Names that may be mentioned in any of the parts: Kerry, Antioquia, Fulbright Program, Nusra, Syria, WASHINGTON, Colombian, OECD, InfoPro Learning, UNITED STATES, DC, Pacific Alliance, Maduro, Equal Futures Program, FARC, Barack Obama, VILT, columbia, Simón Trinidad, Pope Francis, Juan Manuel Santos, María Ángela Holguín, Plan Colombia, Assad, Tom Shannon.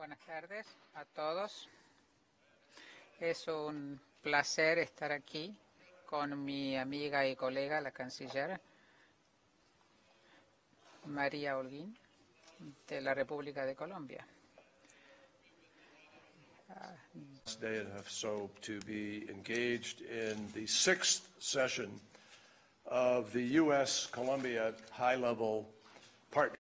Buenas tardes a todos. Es un placer estar aquí con mi amiga y colega, la canciller María Holguín, de la República de Colombia. Today and so to be engaged in the sixth session of the U.S.-Colombia high-level partnership.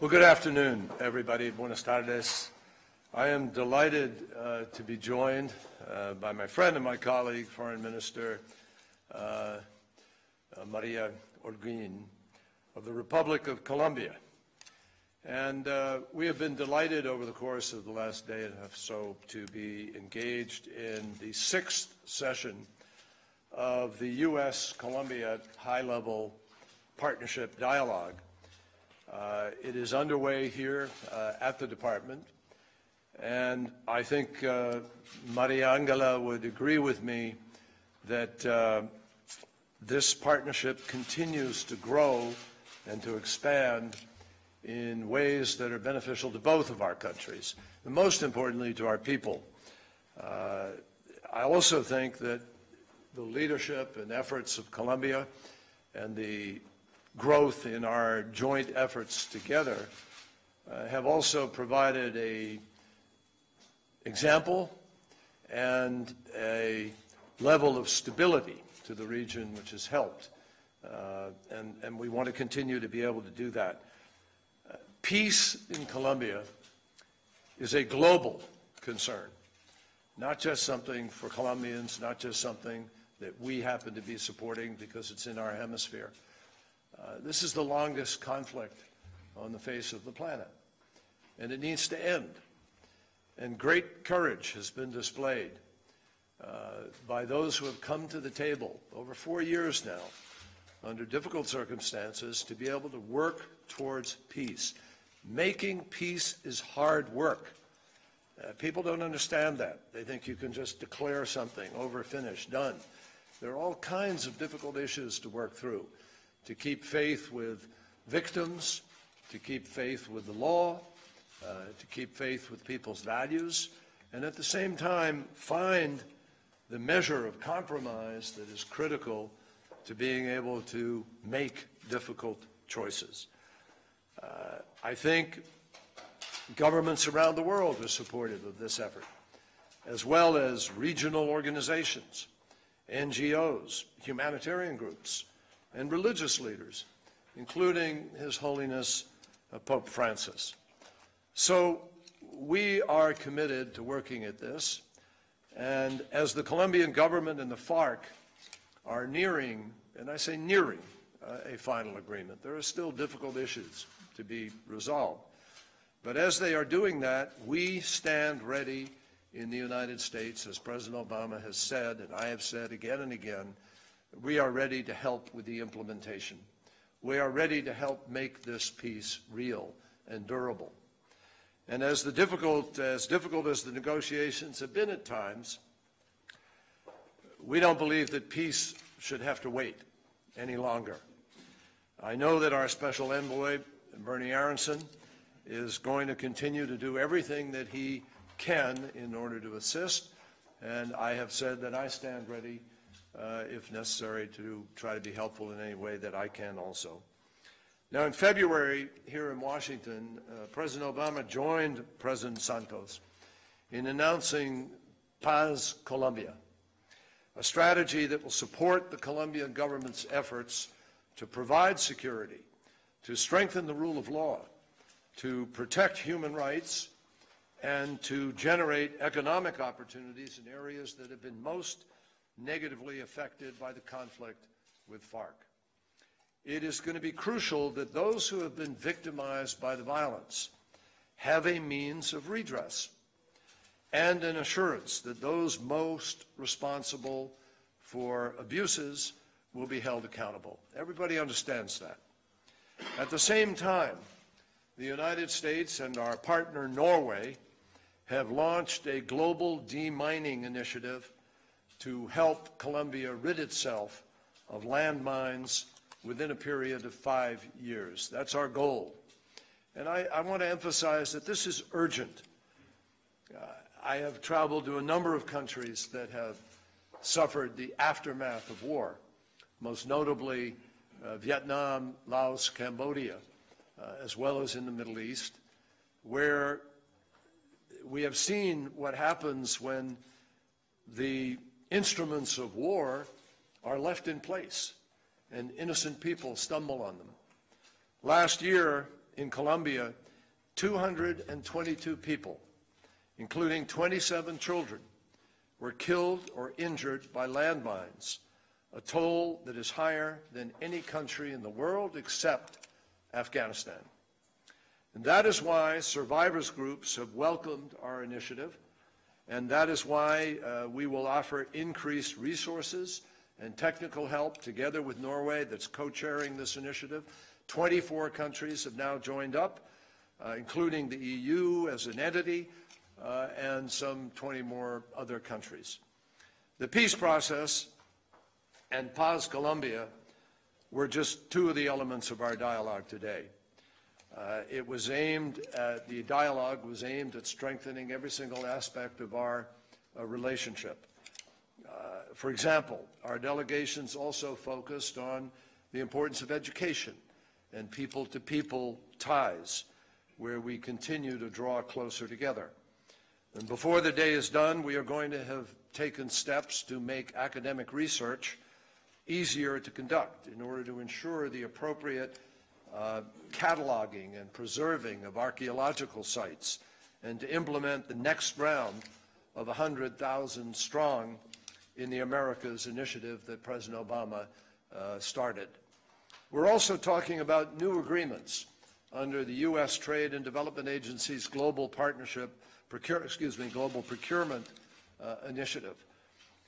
Well, good afternoon, everybody. Buenos tardes. I am delighted to be joined by my friend and my colleague, Foreign Minister María Holguín of the Republic of Colombia. And we have been delighted over the course of the last day and a half so to be engaged in the sixth session of the U.S.-Colombia high-level partnership dialogue. It is underway here at the department, and I think Maria Angela would agree with me that this partnership continues to grow and to expand in ways that are beneficial to both of our countries, and most importantly to our people. I also think that the leadership and efforts of Colombia and the growth in our joint efforts together have also provided an example and a level of stability to the region which has helped. And we want to continue to be able to do that. Peace in Colombia is a global concern, not just something for Colombians, not just something that we happen to be supporting because it's in our hemisphere. This is the longest conflict on the face of the planet, and it needs to end. And great courage has been displayed by those who have come to the table over 4 years now, under difficult circumstances, to be able to work towards peace. Making peace is hard work. People don't understand that. They think you can just declare something, over, finished, done. There are all kinds of difficult issues to work through. To keep faith with victims, to keep faith with the law, to keep faith with people's values, and at the same time find the measure of compromise that is critical to being able to make difficult choices. I think governments around the world are supportive of this effort, as well as regional organizations, NGOs, humanitarian groups, and religious leaders, including His Holiness Pope Francis. So we are committed to working at this, and as the Colombian government and the FARC are nearing, and I say nearing, a final agreement, there are still difficult issues to be resolved. But as they are doing that, we stand ready in the United States, as President Obama has said, and I have said again and again, we are ready to help with the implementation. We are ready to help make this peace real and durable. And as difficult as the negotiations have been at times, we don't believe that peace should have to wait any longer. I know that our special envoy, Bernie Aronson, is going to continue to do everything that he can in order to assist, and I have said that I stand ready if necessary, to try to be helpful in any way that I can also. Now, in February, here in Washington, President Obama joined President Santos in announcing Paz Colombia, a strategy that will support the Colombian government's efforts to provide security, to strengthen the rule of law, to protect human rights, and to generate economic opportunities in areas that have been most negatively affected by the conflict with FARC. It is going to be crucial that those who have been victimized by the violence have a means of redress and an assurance that those most responsible for abuses will be held accountable. Everybody understands that. At the same time, the United States and our partner Norway have launched a global demining initiative to help Colombia rid itself of landmines within a period of 5 years. That's our goal. And I want to emphasize that this is urgent. I have traveled to a number of countries that have suffered the aftermath of war, most notably Vietnam, Laos, Cambodia, as well as in the Middle East, where we have seen what happens when the instruments of war are left in place and innocent people stumble on them. Last year in Colombia, 222 people, including 27 children, were killed or injured by landmines, a toll that is higher than any country in the world except Afghanistan. And that is why survivors groups have welcomed our initiative, and that is why we will offer increased resources and technical help together with Norway, that's co-chairing this initiative. 24 countries have now joined up, including the EU as an entity, and some 20 more other countries. The peace process and Paz Colombia were just two of the elements of our dialogue today. The dialogue was aimed at strengthening every single aspect of our relationship. For example, our delegations also focused on the importance of education and people-to-people ties, where we continue to draw closer together. And before the day is done, we are going to have taken steps to make academic research easier to conduct in order to ensure the appropriate cataloging and preserving of archaeological sites, and to implement the next round of 100,000 strong in the Americas initiative that President Obama started. We're also talking about new agreements under the U.S. Trade and Development Agency's Global Partnership, Global Procurement Initiative.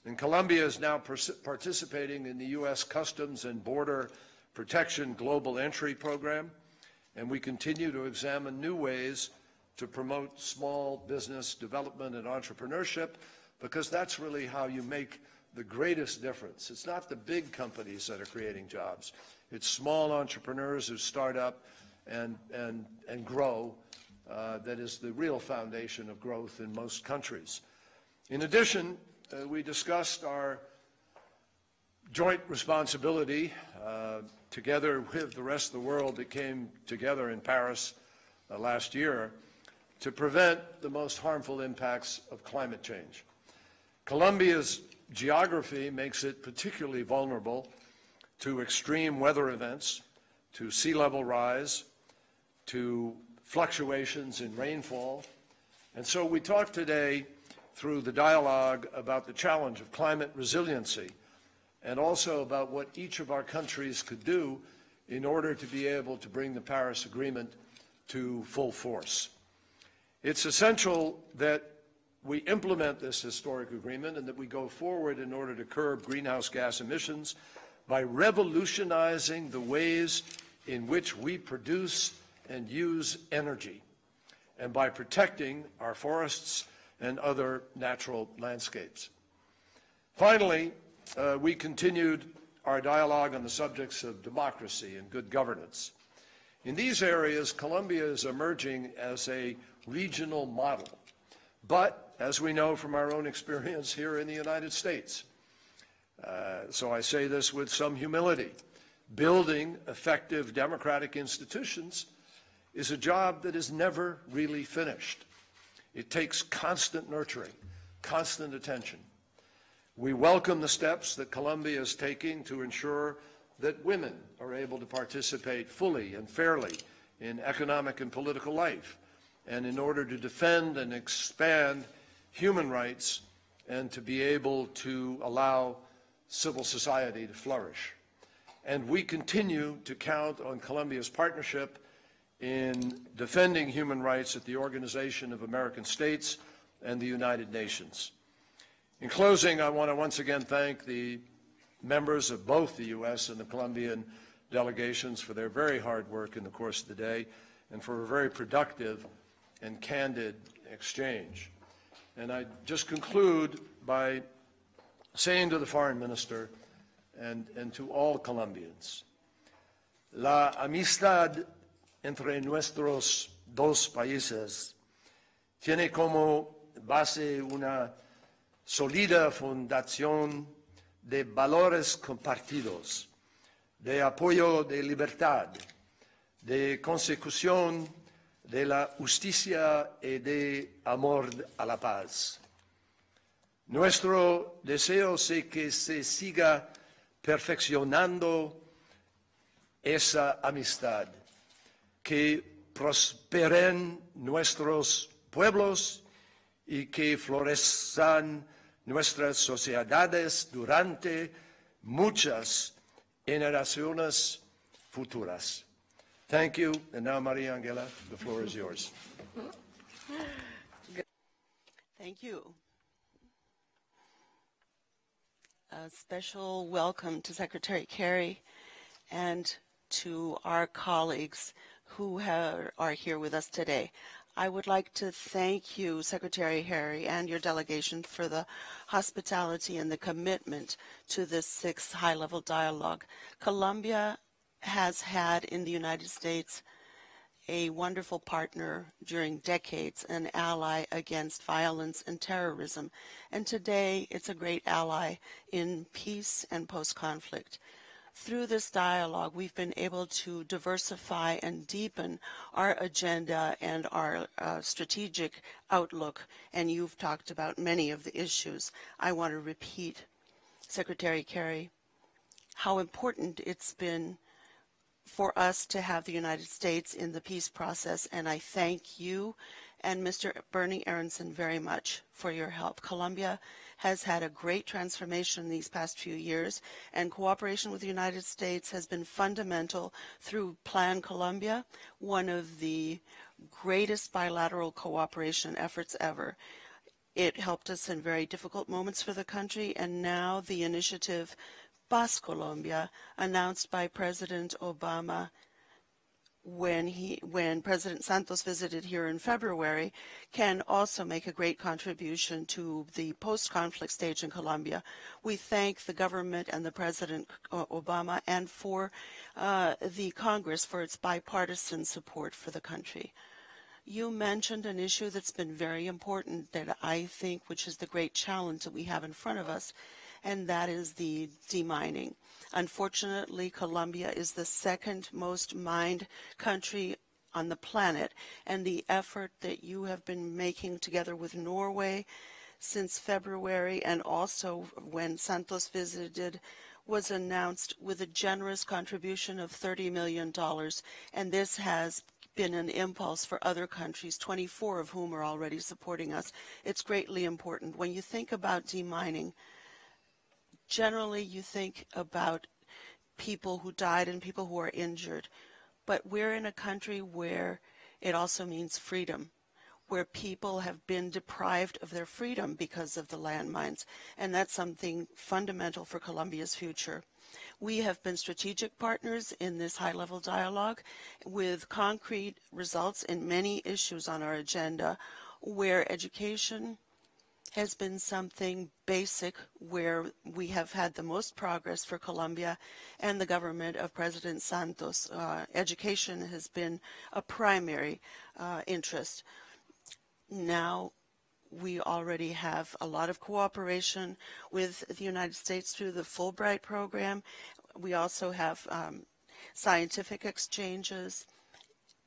And Colombia is now participating in the U.S. Customs and Border Protection Global Entry Program, and we continue to examine new ways to promote small business development and entrepreneurship, because that's really how you make the greatest difference. It's not the big companies that are creating jobs. It's small entrepreneurs who start up and grow that is the real foundation of growth in most countries. In addition, we discussed our joint responsibility together with the rest of the world that came together in Paris last year to prevent the most harmful impacts of climate change. Colombia's geography makes it particularly vulnerable to extreme weather events, to sea level rise, to fluctuations in rainfall. And so we talked today through the dialogue about the challenge of climate resiliency, and also about what each of our countries could do in order to be able to bring the Paris Agreement to full force. It's essential that we implement this historic agreement and that we go forward in order to curb greenhouse gas emissions by revolutionizing the ways in which we produce and use energy, and by protecting our forests and other natural landscapes. Finally, we continued our dialogue on the subjects of democracy and good governance. In these areas, Colombia is emerging as a regional model. But, as we know from our own experience here in the United States, so I say this with some humility, building effective democratic institutions is a job that is never really finished. It takes constant nurturing, constant attention. We welcome the steps that Colombia is taking to ensure that women are able to participate fully and fairly in economic and political life, and in order to defend and expand human rights and to be able to allow civil society to flourish. And we continue to count on Colombia's partnership in defending human rights at the Organization of American States and the United Nations. In closing, I want to once again thank the members of both the U.S. and the Colombian delegations for their very hard work in the course of the day and for a very productive and candid exchange. And I just conclude by saying to the Foreign Minister and to all Colombians, la amistad entre nuestros dos países tiene como base una sólida fundación de valores compartidos, de apoyo de libertad, de consecución de la justicia y de amor a la paz. Nuestro deseo es que se siga perfeccionando esa amistad, que prosperen nuestros pueblos y que florezcan nuestras sociedades durante muchas generaciones futuras. Thank you, and now María Ángela, the floor is yours. Thank you. A special welcome to Secretary Kerry and to our colleagues who are here with us today. I would like to thank you, Secretary Kerry, and your delegation for the hospitality and the commitment to this sixth high-level dialogue. Colombia has had in the United States a wonderful partner during decades, an ally against violence and terrorism. And today, it's a great ally in peace and post-conflict. Through this dialogue, we've been able to diversify and deepen our agenda and our strategic outlook, and you've talked about many of the issues. I want to repeat, Secretary Kerry, how important it's been for us to have the United States in the peace process, and I thank you and Mr. Bernie Aronson very much for your help. Colombia has had a great transformation these past few years, and cooperation with the United States has been fundamental through Plan Colombia, one of the greatest bilateral cooperation efforts ever. It helped us in very difficult moments for the country, and now the initiative Paz Colombia, announced by President Obama when President Santos visited here in February, can also make a great contribution to the post-conflict stage in Colombia. We thank the government and the President Obama and for the Congress for its bipartisan support for the country. You mentioned an issue that's been very important that I think, which is the great challenge that we have in front of us, and that is the demining. Unfortunately, Colombia is the second most mined country on the planet, and the effort that you have been making together with Norway since February and also when Santos visited was announced with a generous contribution of $30 million, and this has been an impulse for other countries, 24 of whom are already supporting us. It's greatly important. When you think about demining, generally, you think about people who died and people who are injured, but we're in a country where it also means freedom, where people have been deprived of their freedom because of the landmines, and that's something fundamental for Colombia's future. We have been strategic partners in this high-level dialogue with concrete results in many issues on our agenda, where education has been something basic where we have had the most progress for Colombia and the government of President Santos. Education has been a primary interest. Now we already have a lot of cooperation with the United States through the Fulbright Program. We also have scientific exchanges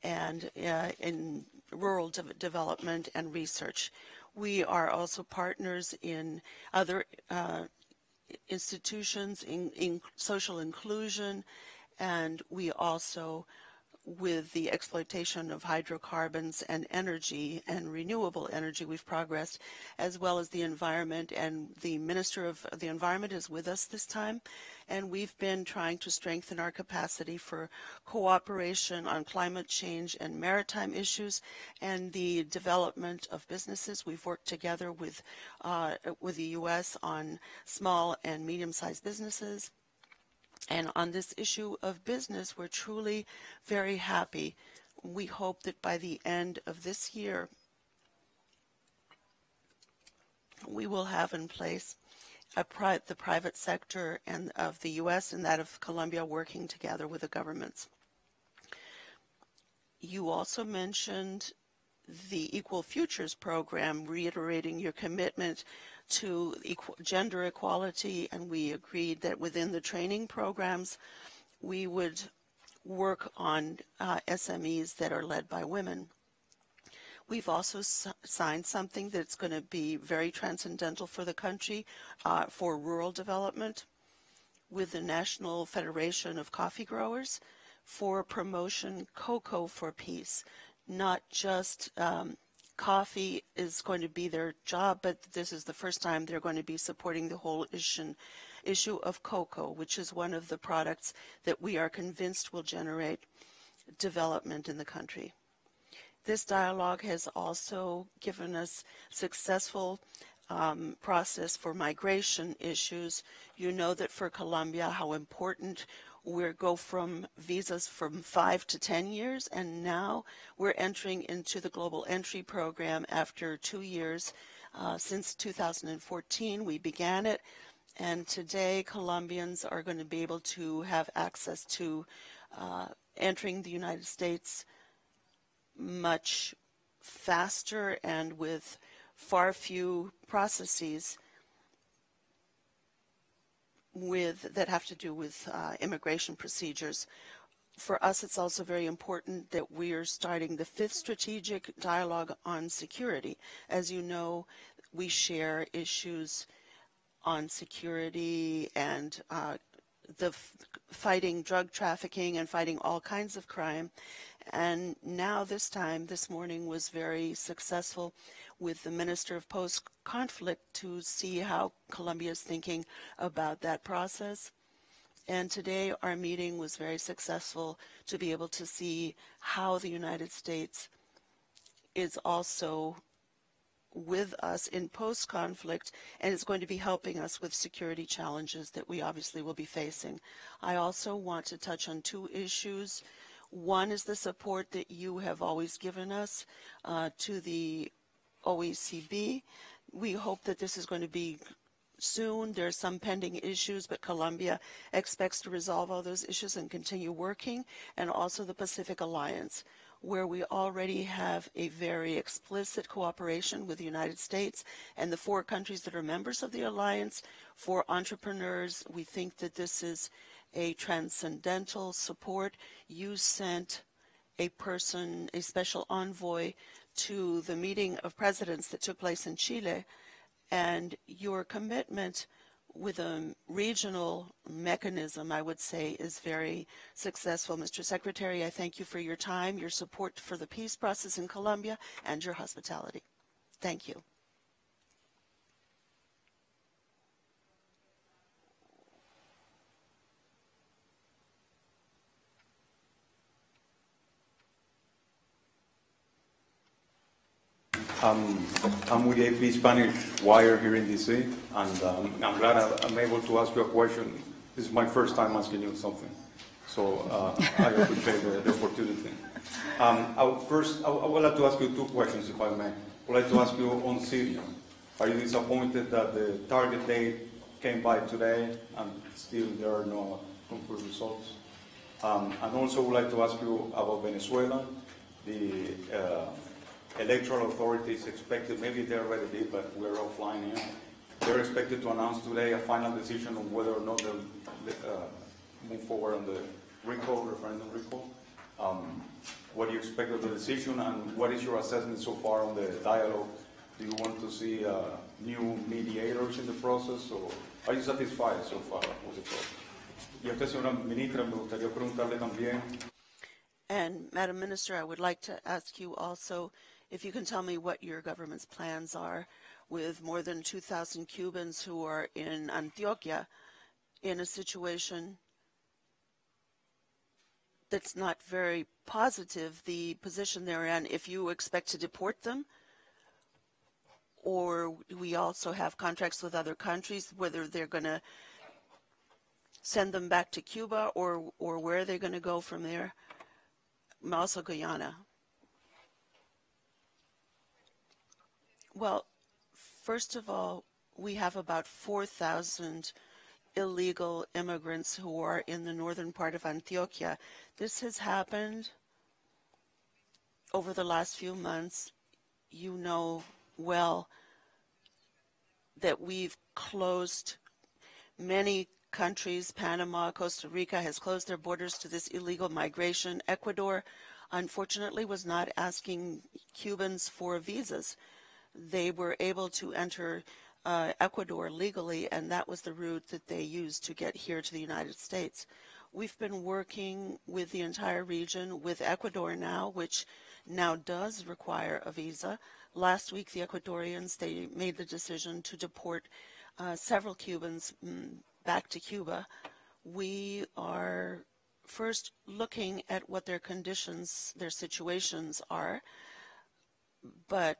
and in rural development and research. We are also partners in other institutions in social inclusion, and we also with the exploitation of hydrocarbons and energy and renewable energy, we've progressed, as well as the environment. And the Minister of the Environment is with us this time. And we've been trying to strengthen our capacity for cooperation on climate change and maritime issues and the development of businesses. We've worked together with the U.S. on small and medium-sized businesses. And on this issue of business, we're truly very happy. We hope that by the end of this year, we will have in place the private sector and of the U.S. and that of Colombia working together with the governments. You also mentioned the Equal Futures Program, reiterating your commitment to gender equality, and we agreed that within the training programs we would work on SMEs that are led by women. We've also signed something that's going to be very transcendental for the country for rural development with the National Federation of Coffee Growers for promotion cocoa for peace. Not just coffee is going to be their job, but this is the first time they're going to be supporting the whole issue of cocoa, which is one of the products that we are convinced will generate development in the country. This dialogue has also given us successful process for migration issues. You know that for Colombia how important we'll go from visas from 5 to 10 years, and now we're entering into the global entry program after 2 years. Since 2014 we began it, and today Colombians are going to be able to have access to entering the United States much faster and with far few processes that have to do with immigration procedures. For us, it's also very important that we are starting the 5th strategic dialogue on security. As you know, we share issues on security and the fighting drug trafficking and fighting all kinds of crime. And now this morning was very successful with the Minister of Post-Conflict to see how Colombia is thinking about that process. And today our meeting was very successful to be able to see how the United States is also with us in post-conflict and is going to be helping us with security challenges that we obviously will be facing. I also want to touch on 2 issues. One is the support that you have always given us to the OECD. We hope that this is going to be soon. There are some pending issues, but Colombia expects to resolve all those issues and continue working, and also the Pacific Alliance, where we already have a very explicit cooperation with the United States and the 4 countries that are members of the alliance for entrepreneurs. We think that this is a transcendental support. You sent a special envoy to the meeting of presidents that took place in Chile, and your commitment with a regional mechanism, I would say, is very successful. Mr. Secretary, I thank you for your time, your support for the peace process in Colombia, and your hospitality. Thank you. I'm with the AP Spanish Wire here in D.C., and I'm glad I'm able to ask you a question. This is my first time asking you something, so I appreciate the opportunity. First, I would like to ask you 2 questions, if I may. I would like to ask you on Syria. Are you disappointed that the target date came by today and still there are no concrete results? And also would like to ask you about Venezuela. The electoral authorities expected, maybe they already did, but we're offline here. They're expected to announce today a final decision on whether or not they'll move forward on the recall, referendum recall. What do you expect of the decision, and what is your assessment so far on the dialogue? Do you want to see new mediators in the process, or are you satisfied so far with the process? Y a usted, señora ministra, me gustaría preguntarle también. And Madam Minister, I would like to ask you also if you can tell me what your government's plans are with more than 2,000 Cubans who are in Antioquia in a situation that's not very positive, the position they're in, if you expect to deport them, or we also have contracts with other countries, whether they're going to send them back to Cuba or where they're going to go from there. Also Guyana. Well, first of all, we have about 4,000 illegal immigrants who are in the northern part of Antioquia. This has happened over the last few months. You know well that we've closed many countries. Panama, Costa Rica has closed their borders to this illegal migration. Ecuador, unfortunately, was not asking Cubans for visas. They were able to enter Ecuador legally, and that was the route that they used to get here to the United States. We've been working with the entire region, with Ecuador now, which now does require a visa. Last week, the Ecuadorians, they made the decision to deport several Cubans back to Cuba. We are first looking at what their conditions, their situations are, but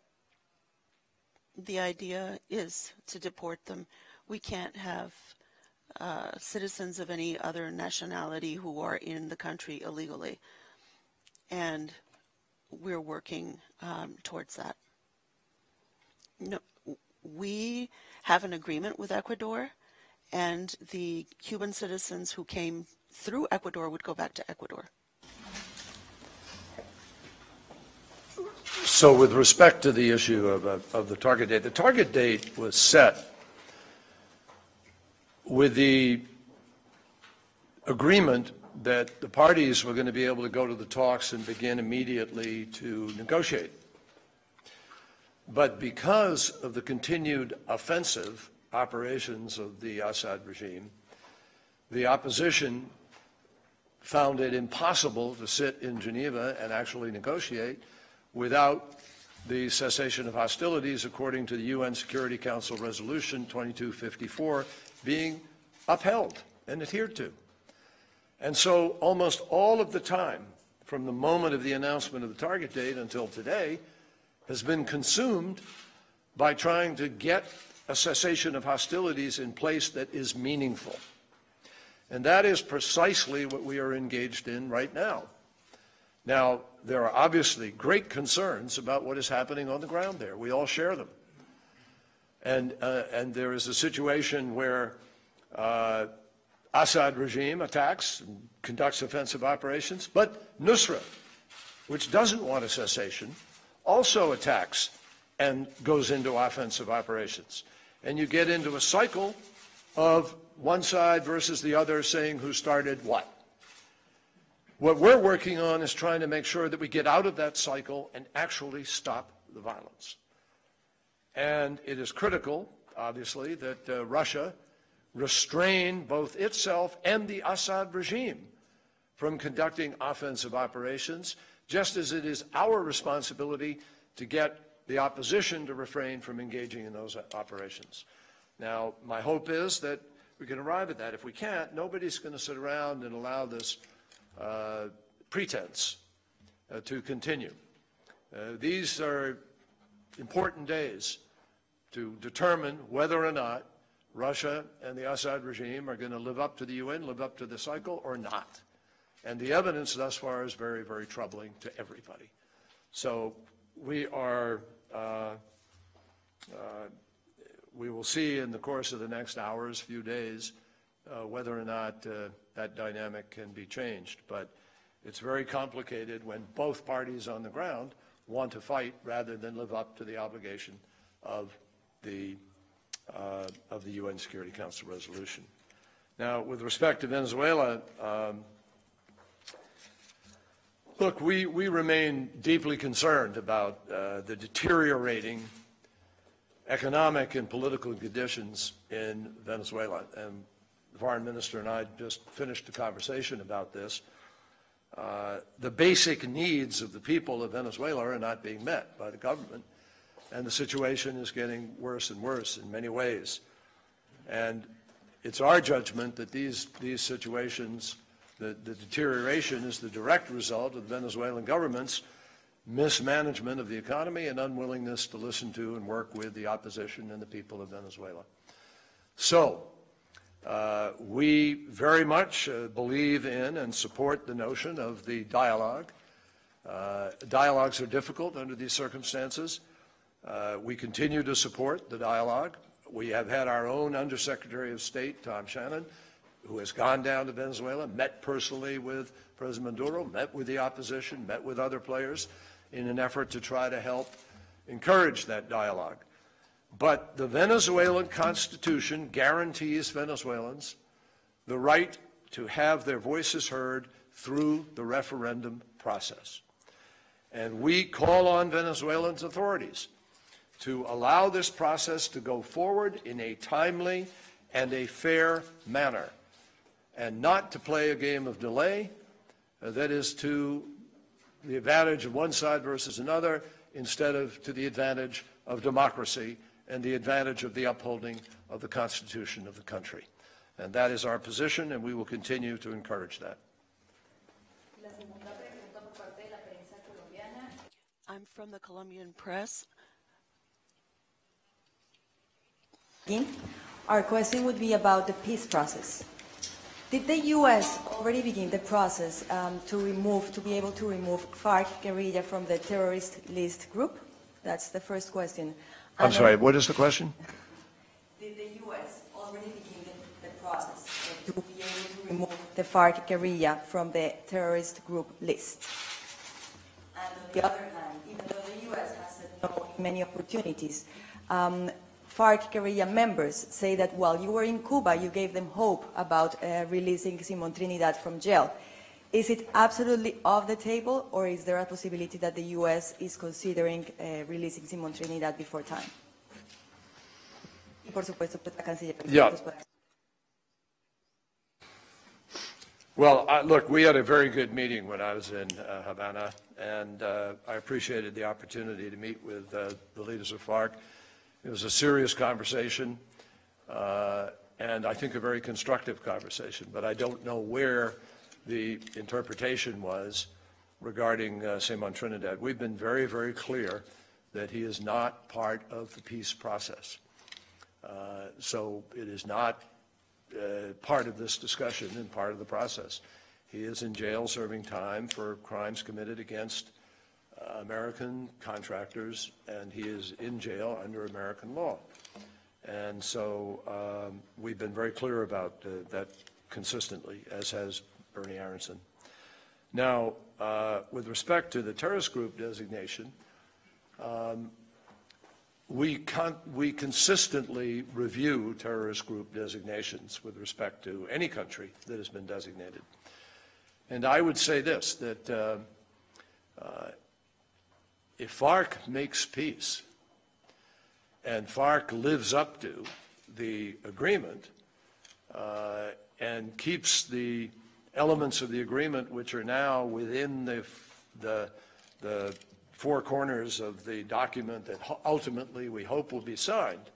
the idea is to deport them. We can't have citizens of any other nationality who are in the country illegally, and we're working towards that. No, we have an agreement with Ecuador, and the Cuban citizens who came through Ecuador would go back to Ecuador. So with respect to the issue of the target date, the target date was set with the agreement that the parties were going to be able to go to the talks and begin immediately to negotiate. But because of the continued offensive operations of the Assad regime, the opposition found it impossible to sit in Geneva and actually negotiate without the cessation of hostilities, according to the UN Security Council Resolution 2254, being upheld and adhered to. And so almost all of the time, from the moment of the announcement of the target date until today, has been consumed by trying to get a cessation of hostilities in place that is meaningful. And that is precisely what we are engaged in right now. Now, there are obviously great concerns about what is happening on the ground there. We all share them. And there is a situation where Assad regime attacks and conducts offensive operations, but Nusra, which doesn't want a cessation, also attacks and goes into offensive operations. And you get into a cycle of one side versus the other saying who started what. What we're working on is trying to make sure that we get out of that cycle and actually stop the violence. And it is critical, obviously, that Russia restrain both itself and the Assad regime from conducting offensive operations, just as it is our responsibility to get the opposition to refrain from engaging in those operations. Now, my hope is that we can arrive at that. If we can't, nobody's going to sit around and allow this pretense to continue. These are important days to determine whether or not Russia and the Assad regime are going to live up to the UN, live up to the cycle, or not. And the evidence thus far is very, very troubling to everybody. So we are, we will see in the course of the next hours, few days, whether or not that dynamic can be changed. But it's very complicated when both parties on the ground want to fight rather than live up to the obligation of the UN Security Council resolution. Now, with respect to Venezuela, look, we remain deeply concerned about the deteriorating economic and political conditions in Venezuela. And the Foreign Minister and I just finished a conversation about this. the basic needs of the people of Venezuela are not being met by the government, and the situation is getting worse and worse in many ways. And it's our judgment that these situations, the deterioration is the direct result of the Venezuelan government's mismanagement of the economy and unwillingness to listen to and work with the opposition and the people of Venezuela. So we very much believe in and support the notion of the dialogue. Dialogues are difficult under these circumstances. We continue to support the dialogue. We have had our own Undersecretary of State, Tom Shannon, who has gone down to Venezuela, met personally with President Maduro, met with the opposition, met with other players in an effort to try to help encourage that dialogue. But the Venezuelan Constitution guarantees Venezuelans the right to have their voices heard through the referendum process. And we call on Venezuelan authorities to allow this process to go forward in a timely and a fair manner, and not to play a game of delay that is to the advantage of one side versus another, instead of to the advantage of democracy and the advantage of the upholding of the Constitution of the country. And that is our position, and we will continue to encourage that. I'm from the Colombian press. Our question would be about the peace process. Did the U.S. already begin the process to be able to remove FARC guerrilla from the terrorist list group? That's the first question. I'm sorry, what is the question? Did the U.S. already begin the process to be able to remove the FARC guerrilla from the terrorist group list? And on the other hand, even though the U.S. has said no in many opportunities, FARC guerrilla members say that while you were in Cuba, you gave them hope about releasing Simón Trinidad from jail. Is it absolutely off the table, or is there a possibility that the U.S. is considering releasing Simón Trinidad before time? Yeah. Well, look, we had a very good meeting when I was in Havana, and I appreciated the opportunity to meet with the leaders of FARC. It was a serious conversation, and I think a very constructive conversation, but I don't know where the interpretation was regarding Simón Trinidad. We've been very, very clear that he is not part of the peace process. So it is not part of this discussion and part of the process. He is in jail serving time for crimes committed against American contractors, and he is in jail under American law. And so we've been very clear about that consistently, as has Bernie Aronson. Now, with respect to the terrorist group designation, we consistently review terrorist group designations with respect to any country that has been designated. And I would say this, that if FARC makes peace and FARC lives up to the agreement and keeps the elements of the agreement which are now within the four corners of the document that ultimately we hope will be signed,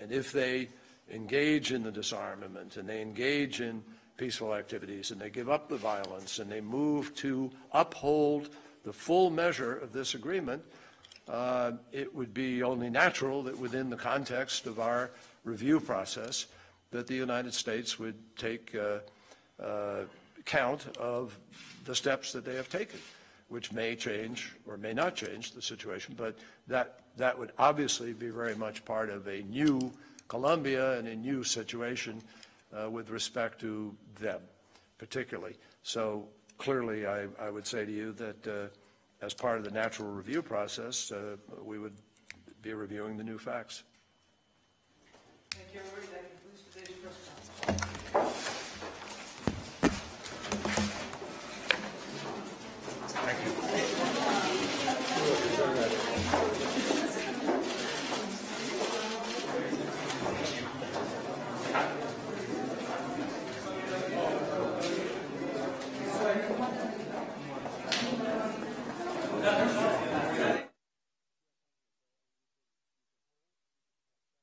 and if they engage in the disarmament and they engage in peaceful activities and they give up the violence and they move to uphold the full measure of this agreement, it would be only natural that within the context of our review process that the United States would take count of the steps that they have taken, which may change or may not change the situation, but that would obviously be very much part of a new Colombia and a new situation with respect to them particularly. So clearly, I would say to you that as part of the natural review process, we would be reviewing the new facts. Thank you.